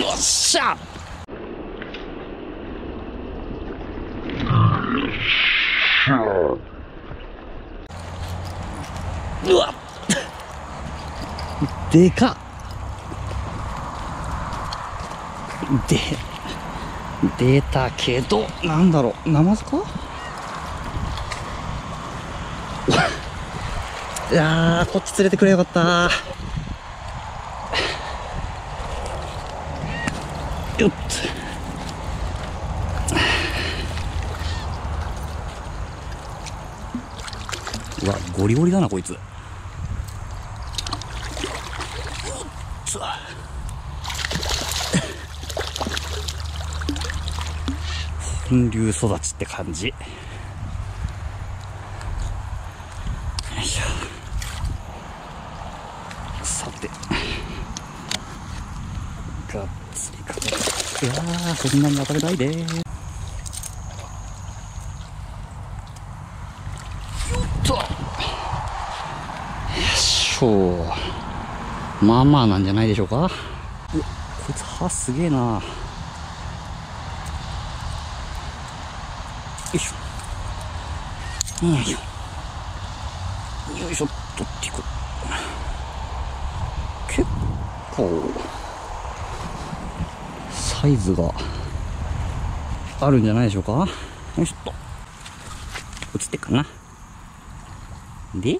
っしゃ。うわっでかっで出たけど、なんだろう、ナマズか。いやー、こっち連れてくれよかったー。よっうわ、ゴリゴリだなこいつ。本流育ちって感じ。よいしょ。さて、がっつりかけて。いやー、そんなに当たりないでー。よっと。よいしょ。まあまあなんじゃないでしょうか。うわ、こいつ歯すげえな。よいしょ、よいしょ、よいしょ、取っていく。結構サイズがあるんじゃないでしょうか。よいしょっと、映ってっかな。で